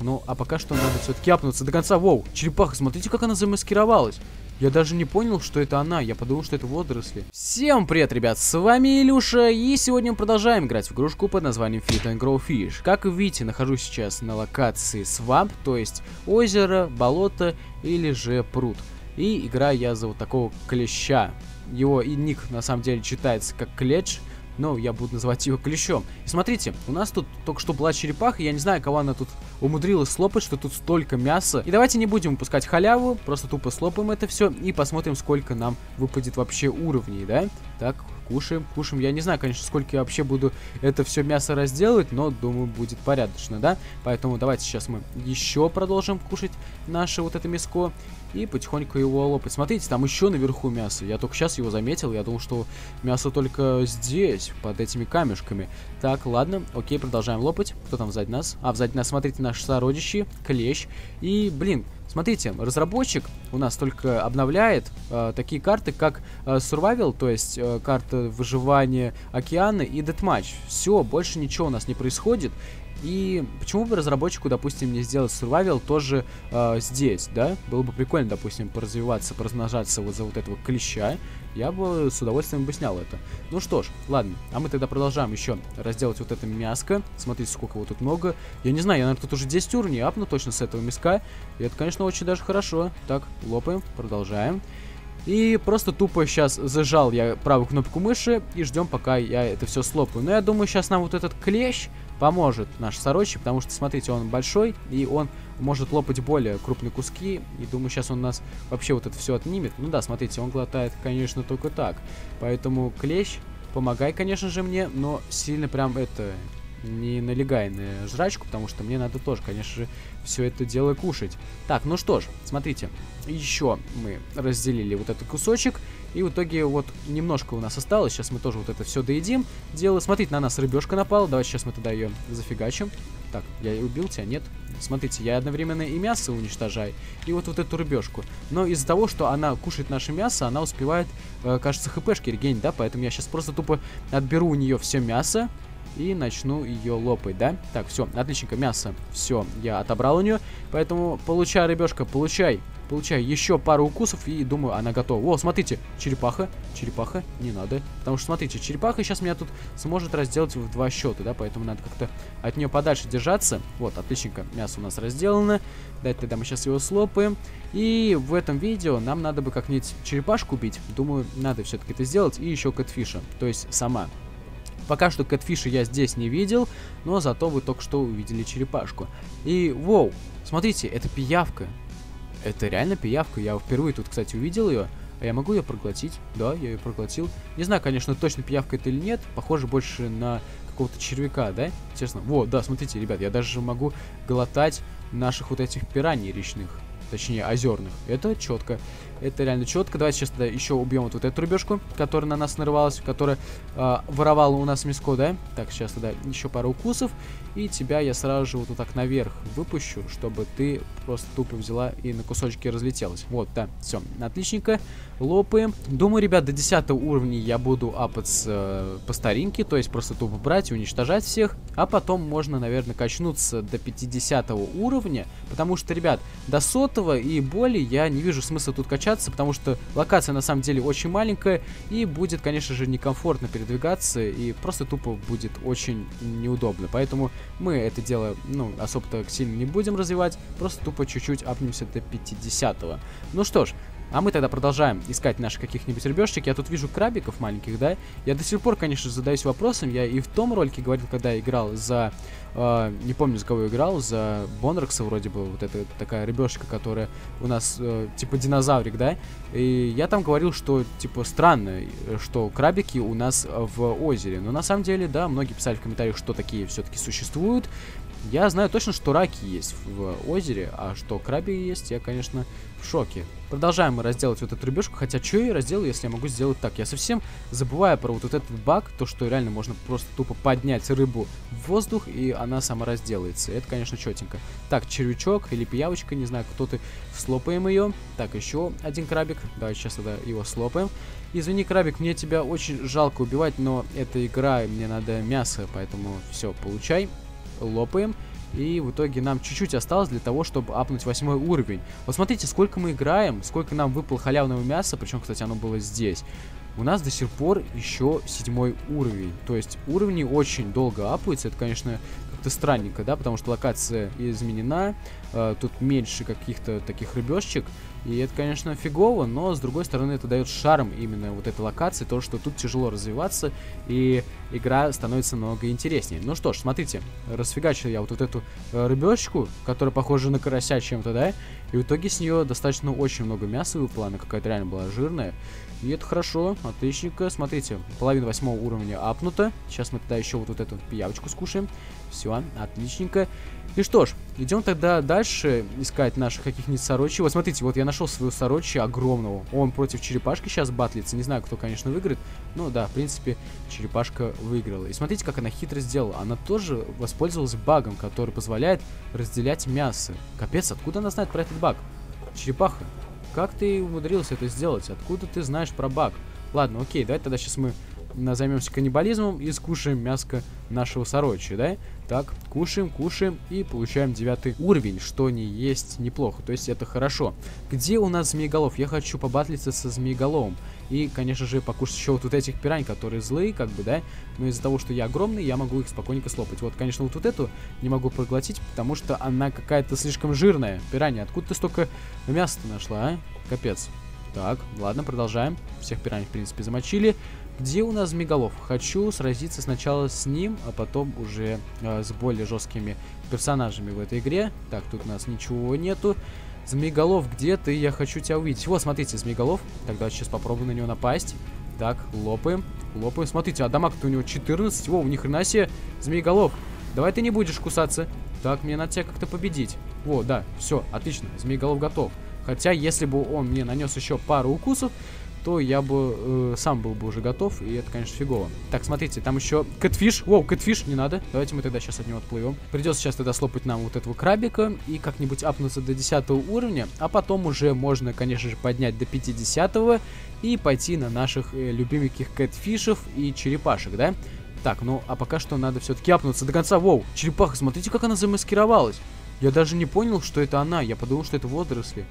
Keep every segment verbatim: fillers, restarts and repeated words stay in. Ну, а пока что надо все-таки апнуться до конца. Воу, черепаха, смотрите, как она замаскировалась. Я даже не понял, что это она. Я подумал, что это водоросли. Всем привет, ребят, с вами Илюша. И сегодня мы продолжаем играть в игрушку под названием Feed and Grow Fish. Как вы видите, нахожусь сейчас на локации Swamp, то есть озеро, болото или же пруд. И играю я за вот такого клеща. Его и ник на самом деле читается как клещ, но я буду называть его клещом. И смотрите, у нас тут только что была черепаха. Я не знаю, кого она тут умудрилась слопать, что тут столько мяса. И давайте не будем упускать халяву, просто тупо слопаем это все и посмотрим, сколько нам выпадет вообще уровней, да? Так, кушаем, кушаем. Я не знаю, конечно, сколько я вообще буду это все мясо разделывать, но, думаю, будет порядочно, да? Поэтому давайте сейчас мы еще продолжим кушать наше вот это мяско и потихоньку его лопать. Смотрите, там еще наверху мясо. Я только сейчас его заметил. Я думал, что мясо только здесь, под этими камешками. Так, ладно. Окей, продолжаем лопать. Кто там сзади нас? А, сзади нас, смотрите, наши сородичи, клещ. И, блин, смотрите, разработчик у нас только обновляет э, такие карты, как э, Survival, то есть э, карта выживания океана, и Deathmatch. Все, больше ничего у нас не происходит. И почему бы разработчику, допустим, не сделать Survival тоже э, здесь, да? Было бы прикольно, допустим, поразвиваться, поразмножаться вот за вот этого клеща. Я бы с удовольствием бы снял это. Ну что ж, ладно. А мы тогда продолжаем еще разделать вот это мяско. Смотрите, сколько его тут много. Я не знаю, я, наверное, тут уже десять уровней апну точно с этого мяска. И это, конечно, очень даже хорошо. Так, лопаем, продолжаем. И просто тупо сейчас зажал я правую кнопку мыши и ждем, пока я это все слопаю. Но я думаю, сейчас нам вот этот клещ поможет, наш сородич, потому что, смотрите, он большой, и он может лопать более крупные куски. И думаю, сейчас он нас вообще вот это все отнимет. Ну да, смотрите, он глотает, конечно, только так. Поэтому, клещ, помогай, конечно же, мне, но сильно прям это... не налегай на жрачку, потому что мне надо тоже, конечно же, все это дело кушать. Так, ну что ж, смотрите, еще мы разделили вот этот кусочек, и в итоге вот немножко у нас осталось. Сейчас мы тоже вот это все доедим. Дело, смотрите, на нас рыбешка напала. Давайте сейчас мы тогда ее зафигачим. Так, я убил тебя, нет? Смотрите, я одновременно и мясо уничтожаю, и вот, вот эту рыбешку. Но из-за того, что она кушает наше мясо, она успевает, э, кажется, хпшки регенить, да? Поэтому я сейчас просто тупо отберу у нее все мясо и начну ее лопать, да? Так, все, отличненько, мясо, все, я отобрал у нее. Поэтому получай, рыбешка, получай. Получай еще пару укусов, и думаю, она готова. О, смотрите, черепаха, черепаха, не надо. Потому что, смотрите, черепаха сейчас меня тут сможет разделать в два счета, да? Поэтому надо как-то от нее подальше держаться. Вот, отличненько, мясо у нас разделано. Давайте тогда мы сейчас его слопаем. И в этом видео нам надо бы как-нибудь черепашку убить. Думаю, надо все-таки это сделать. И еще кэтфиша, то есть сама. Пока что кэтфиша я здесь не видел, но зато вы только что увидели черепашку. И, воу, смотрите, это пиявка. Это реально пиявка. Я впервые тут, кстати, увидел ее. А я могу ее проглотить? Да, я ее проглотил. Не знаю, конечно, точно пиявка это или нет. Похоже больше на какого-то червяка, да? Честно. Вот, да, смотрите, ребят, я даже могу глотать наших вот этих пираний речных. Точнее, озерных. Это четко. Это реально четко. Давайте сейчас тогда еще убьем вот, вот эту рыбешку, которая на нас нарывалась, которая э, воровала у нас мяско, да? Так, сейчас тогда еще пару укусов. И тебя я сразу же вот, вот так наверх выпущу, чтобы ты просто тупо взяла и на кусочки разлетелась. Вот, да, все, отличненько. Лопаем. Думаю, ребят, до десятого уровня я буду апаться по старинке, то есть просто тупо брать и уничтожать всех. А потом можно, наверное, качнуться до пятидесятого уровня, потому что, ребят, до сотого и более я не вижу смысла тут качаться, потому что локация на самом деле очень маленькая и будет, конечно же, некомфортно передвигаться и просто тупо будет очень неудобно. Поэтому мы это дело, ну, особо-то сильно не будем развивать, просто тупо чуть-чуть апнемся до пятидесятого. Ну что ж, а мы тогда продолжаем искать наших каких-нибудь рыбешек. Я тут вижу крабиков маленьких, да? Я до сих пор, конечно, задаюсь вопросом. Я и в том ролике говорил, когда я играл за... Э, не помню, за кого я играл. За Бонаркса вроде бы. Вот это такая рыбешка, которая у нас э, типа динозаврик, да? И я там говорил, что типа странно, что крабики у нас в озере. Но на самом деле, да, многие писали в комментариях, что такие все-таки существуют. Я знаю точно, что раки есть в озере, а что краби есть, я, конечно, в шоке. Продолжаем мы разделать вот эту рыбешку, хотя что я разделаю, если я могу сделать так? Я совсем забываю про вот, вот этот баг, то, что реально можно просто тупо поднять рыбу в воздух, и она сама разделается. Это, конечно, четенько. Так, червячок или пиявочка, не знаю, кто ты, слопаем ее. Так, еще один крабик, давай сейчас тогда его слопаем. Извини, крабик, мне тебя очень жалко убивать, но это игра, мне надо мясо, поэтому все, получай. Лопаем. И в итоге нам чуть-чуть осталось для того, чтобы апнуть восьмой уровень. Вот смотрите, сколько мы играем, сколько нам выпало халявного мяса. Причем, кстати, оно было здесь. У нас до сих пор еще седьмой уровень. То есть уровни очень долго апаются. Это, конечно, как-то странненько, да? Потому что локация изменена. Э, тут меньше каких-то таких рыбешечек. И это, конечно, фигово, но, с другой стороны, это дает шарм именно вот этой локации. То, что тут тяжело развиваться, и игра становится много интереснее. Ну что ж, смотрите, расфигачил я вот, вот эту э, рыбешечку, которая похожа на карася чем-то, да? И в итоге с нее достаточно очень много мяса выпало, она какая-то реально была жирная. И это хорошо, отличненько. Смотрите, половина восьмого уровня апнута. Сейчас мы тогда еще вот, вот эту пиявочку скушаем. Все, отличненько. И что ж, идем тогда дальше искать наших каких-нибудь сорочей. Вот смотрите, вот я нашел своего сорочья огромного. Он против черепашки сейчас батлится. Не знаю, кто, конечно, выиграет. Ну да, в принципе, черепашка выиграла. И смотрите, как она хитро сделала. Она тоже воспользовалась багом, который позволяет разделять мясо. Капец, откуда она знает про этот баг? Черепаха, как ты умудрился это сделать? Откуда ты знаешь про баг? Ладно, окей, давайте тогда сейчас мы займемся каннибализмом и скушаем мяско нашего сорочья, да? Так, кушаем, кушаем и получаем девятый уровень, что не есть неплохо, то есть это хорошо. Где у нас змееголов? Я хочу побатлиться со змееголовым. И, конечно же, покушать еще вот, вот этих пирань, которые злые, как бы, да? Но из-за того, что я огромный, я могу их спокойненько слопать. Вот, конечно, вот, вот эту не могу проглотить, потому что она какая-то слишком жирная. Пиранья, откуда ты столько мяса-то нашла, а? Капец. Так, ладно, продолжаем. Всех пираней, в принципе, замочили. Где у нас змееголов? Хочу сразиться сначала с ним, а потом уже э, с более жесткими персонажами в этой игре. Так, тут у нас ничего нету. Змееголов, где ты? Я хочу тебя увидеть. Вот, смотрите, змееголов. Тогда сейчас попробую на него напасть. Так, лопаем, лопаем. Смотрите, а дамаг-то у него четырнадцать. Воу, ни хрена себе, змееголов. Давай ты не будешь кусаться. Так, мне надо тебя как-то победить. Во, да, все, отлично, змееголов готов. Хотя, если бы он мне нанес еще пару укусов, то я бы э, сам был бы уже готов, и это, конечно, фигово. Так, смотрите, там еще кэтфиш. Воу, кэтфиш, не надо. Давайте мы тогда сейчас от него отплывем. Придется сейчас тогда слопать нам вот этого крабика и как-нибудь апнуться до десятого уровня, а потом уже можно, конечно же, поднять до пятидесятого и пойти на наших э, любименьких кэтфишев и черепашек, да? Так, ну, а пока что надо все-таки апнуться до конца. Воу, черепаха, смотрите, как она замаскировалась. Я даже не понял, что это она. Я подумал, что это водоросли.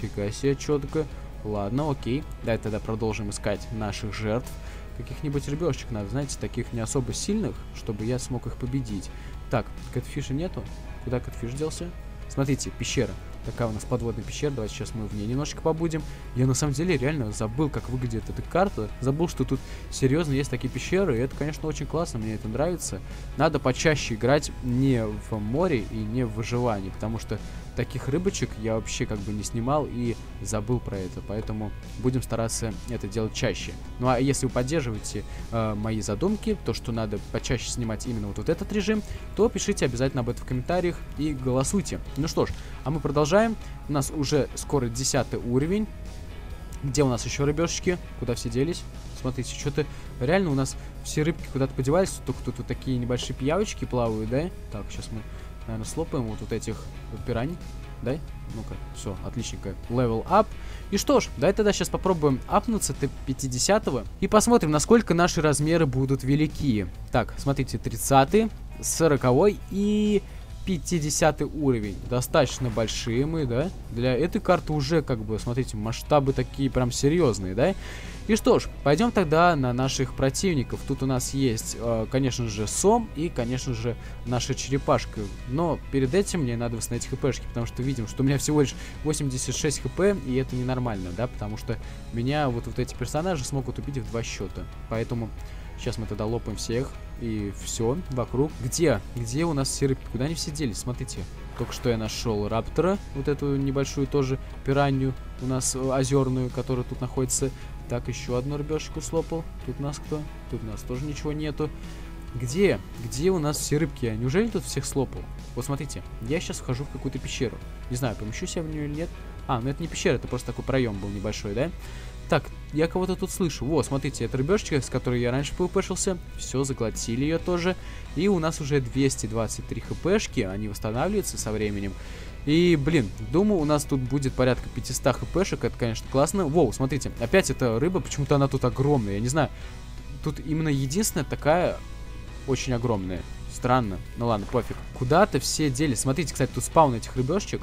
Фига себе, четко. Ладно, окей. Давай тогда продолжим искать наших жертв. Каких-нибудь рыбешечек надо, знаете, таких не особо сильных, чтобы я смог их победить. Так, кэтфиша нету. Куда кэтфиш делся? Смотрите, пещера. Такая у нас подводная пещера. Давайте сейчас мы в ней немножечко побудем. Я на самом деле реально забыл, как выглядит эта карта. Забыл, что тут серьезно есть такие пещеры. И это, конечно, очень классно. Мне это нравится. Надо почаще играть не в море и не в выживании. Потому что таких рыбочек я вообще как бы не снимал и забыл про это. Поэтому будем стараться это делать чаще. Ну а если вы поддерживаете э, мои задумки, то что надо почаще снимать именно вот, вот этот режим, то пишите обязательно об этом в комментариях и голосуйте. Ну что ж, а мы продолжаем. У нас уже скоро десятый уровень. Где у нас еще рыбешечки? Куда все делись? Смотрите, что-то реально у нас все рыбки куда-то подевались. Только тут вот такие небольшие пиявочки плавают, да? Так, сейчас мы, наверное, слопаем вот, вот этих пирань, да? Ну-ка, все, отличненько. Level up. И что ж, давай тогда сейчас попробуем апнуться до пятидесятого и посмотрим, насколько наши размеры будут велики. Так, смотрите, тридцатый, сороковой и пятидесятый уровень. Достаточно большие мы, да? Для этой карты уже, как бы, смотрите, масштабы такие прям серьезные, да? И что ж, пойдем тогда на наших противников. Тут у нас есть, э, конечно же, сом и, конечно же, наша черепашка. Но перед этим мне надо восстановить хпшки, потому что видим, что у меня всего лишь восемьдесят шесть хп, и это ненормально, да? Потому что меня вот, вот эти персонажи смогут убить в два счета. Поэтому сейчас мы тогда лопаем всех. И все, вокруг. Где? Где у нас все рыбки? Куда они все делись? Смотрите. Только что я нашел раптора. Вот эту небольшую тоже пиранью у нас озерную, которая тут находится. Так, еще одну рыбешку слопал. Тут у нас кто? Тут у нас тоже ничего нету. Где? Где у нас все рыбки? Неужели тут всех слопал? Вот смотрите, я сейчас вхожу в какую-то пещеру. Не знаю, помещусь я в нее или нет. А, ну это не пещера, это просто такой проем был небольшой, да? Так, я кого-то тут слышу. Во, смотрите, это рыбешечка, с которой я раньше пвпшился. Все, заглотили ее тоже. И у нас уже двести двадцать три хпшки. Они восстанавливаются со временем. И, блин, думаю, у нас тут будет порядка пятьсот хпшек. Это, конечно, классно. Воу, смотрите, опять эта рыба. Почему-то она тут огромная, я не знаю. Тут именно единственная такая очень огромная. Странно. Ну ладно, пофиг. Куда-то все делись. Смотрите, кстати, тут спаун этих рыбешечек.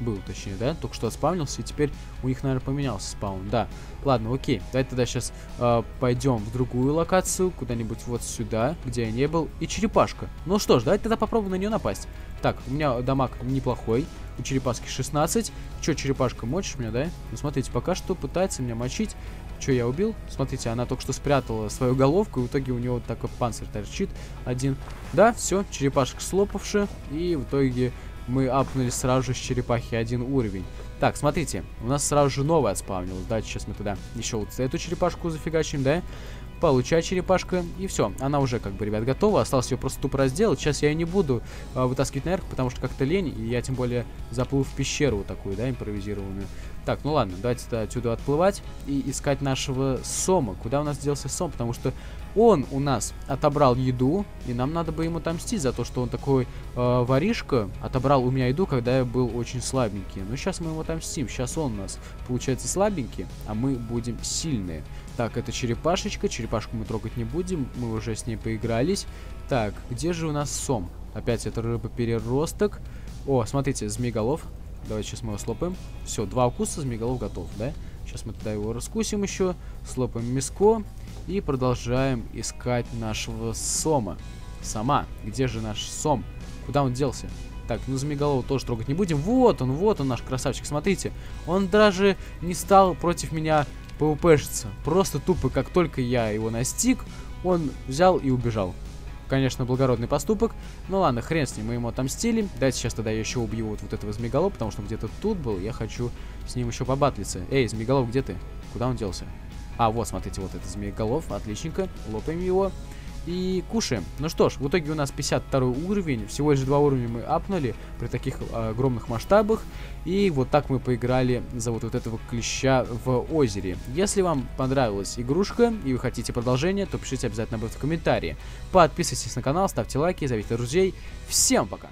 Был, точнее, да? Только что спавнился, и теперь у них, наверное, поменялся спаун. Да. Ладно, окей. Давайте тогда сейчас э, пойдем в другую локацию, куда-нибудь вот сюда, где я не был. И черепашка. Ну что ж, давайте тогда попробуем на нее напасть. Так, у меня дамаг неплохой. У черепашки шестнадцать. Че, черепашка, мочишь меня, да? Ну, смотрите, пока что пытается меня мочить. Че, я убил? Смотрите, она только что спрятала свою головку, и в итоге у нее вот такой панцирь торчит один. Да, все, черепашек слопавши, и в итоге мы апнули сразу же с черепахи один уровень. Так, смотрите, у нас сразу же новая отспавнилась. Да, сейчас мы тогда еще вот эту черепашку зафигачим, да? Получай, черепашка, и все. Она уже, как бы, ребят, готова. Осталось ее просто тупо разделать. Сейчас я ее не буду э, вытаскивать наверх, потому что как-то лень, и я тем более заплыл в пещеру вот такую, да, импровизированную. Так, ну ладно, давайте -то отсюда отплывать и искать нашего Сома. Куда у нас делся Сом? Потому что он у нас отобрал еду, и нам надо бы ему отомстить за то, что он такой э, воришка, отобрал у меня еду, когда я был очень слабенький. Ну, сейчас мы ему отомстим. Сейчас он у нас, получается, слабенький, а мы будем сильные. Так, это черепашечка. Черепашку мы трогать не будем. Мы уже с ней поигрались. Так, где же у нас Сом? Опять это рыбопереросток. О, смотрите, змееголов. Давайте сейчас мы его слопаем. Все, два укуса, змееголов готов, да? Сейчас мы тогда его раскусим еще. Слопаем мяско. И продолжаем искать нашего Сома. Сома. Где же наш Сом? Куда он делся? Так, ну змееголова тоже трогать не будем. Вот он, вот он, наш красавчик. Смотрите, он даже не стал против меня пэ вэ пэ-шиться. Просто тупо, как только я его настиг, он взял и убежал. Конечно, благородный поступок. Ну ладно, хрен с ним, мы ему отомстили. Давайте сейчас тогда я еще убью вот, вот этого змееголова, потому что он где-то тут был. Я хочу с ним еще побатлиться. Эй, змееголов, где ты? Куда он делся? А, вот, смотрите, вот это змееголов. Отличненько. Лопаем его. И кушаем. Ну что ж, в итоге у нас пятьдесят второй уровень. Всего лишь два уровня мы апнули при таких огромных масштабах. И вот так мы поиграли за вот, вот этого клеща в озере. Если вам понравилась игрушка и вы хотите продолжения, то пишите обязательно об этом в комментарии. Подписывайтесь на канал, ставьте лайки, зовите друзей. Всем пока!